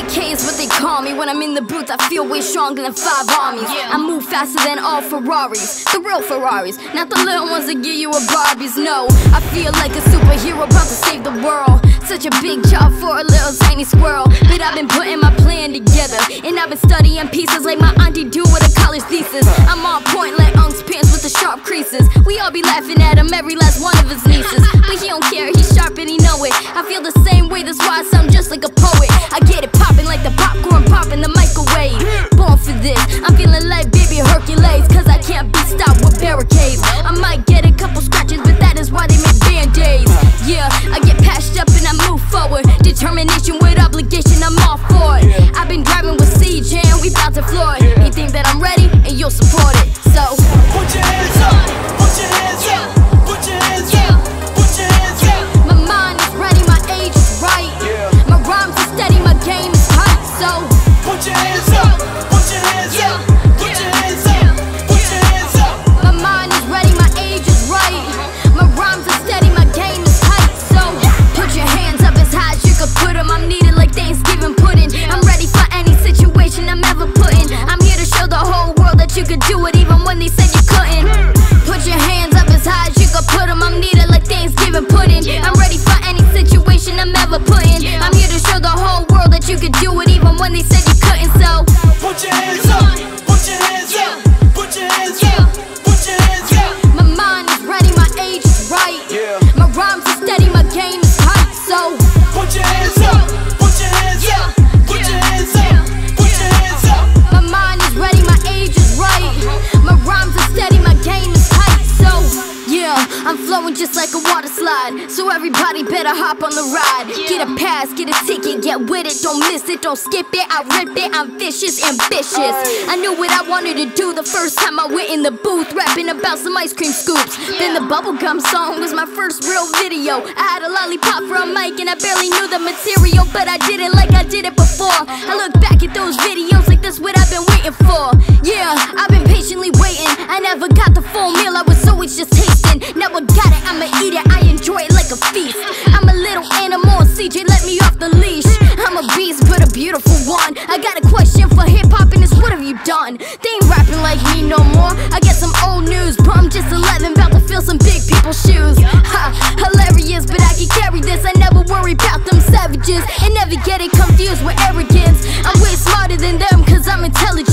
BK is what they call me. When I'm in the booth, I feel way stronger than 5 armies. I move faster than all Ferraris, the real Ferraris, not the little ones that give you a Barbies. No, I feel like a superhero about to save the world. Such a big job for a little tiny squirrel. But I've been putting my plan together, and I've been studying pieces like my auntie do with a college thesis. I'm on point like Unk's pants with the sharp creases. We all be laughing at him, every last one of his nieces. But he don't care, he's sharp and he know it. I feel the same way, that's why I sound just like a poet. I get it popping like the popcorn pop in the microwave. Born for this, I'm feeling like baby Hercules, cause I can't be stopped with barricades. I might get a couple scratches, but that is why they make band-aids. Yeah, I get patched up and I move forward. Determination with obligation, I'm all for it. I've been driving with CJ and we bout to floor it. You think that I'm ready and you'll support it. So put your hands up, put your hands up, put your hands up, put your hands up. My mind is ready, my age is right. My rhymes are steady, my game is tight. So put your hands up, put your hands up, put your hands up, put your hands up. My mind is ready, my age is right. My rhymes are steady, my game is tight. So put your hands up as high as you could put them. I'm needed like Thanksgiving pudding. I'm ready for any situation I'm ever put in. I'm here to show the whole world that you could do it, even when they said you couldn't. Put your hands up as high as you could put them. I'm needed like Thanksgiving pudding. I'm ready for any situation I'm ever put in. I'm here to show the whole world that you could do it, even when they said you couldn't. So put your hands up, put your hands up, put your hands up, put your hands up. My mind is ready, my age is right. My rhymes are steady, my game is tight. So put your hands up, put your hands up, put your hands up, put your hands up. My mind is ready, my age is right. My rhymes are steady, my game is tight. So yeah, I'm flowing just like a water slide. So everybody better hop on the ride. Get a pass, get a ticket, get with it. Don't miss it, don't skip it, I rip it. I'm vicious, ambitious. I knew what I wanted to do the first time I went in the booth, rapping about some ice cream scoops. Then the bubblegum song was my first real video. I had a lollipop for a mic and I barely knew the material, but I did it like I did it before. I look back at those videos like that's what I've been waiting for. Yeah, I've been patiently waiting. I never got the full meal, I was always just tasting. Now I got it, I'ma eat it, I enjoy it like a feast. I'm a little animal, CJ let me off the leash. I'm a beast, but a beautiful one. I got a question for hip-hop and it's what have you done? They ain't rapping like me no more. I got some old news, but I'm just 11, about to fill some big people's shoes. Ha, hilarious, but I can carry this. I never worry about them savages and never get it confused with arrogance. I'm way smarter than them, cause I'm intelligent.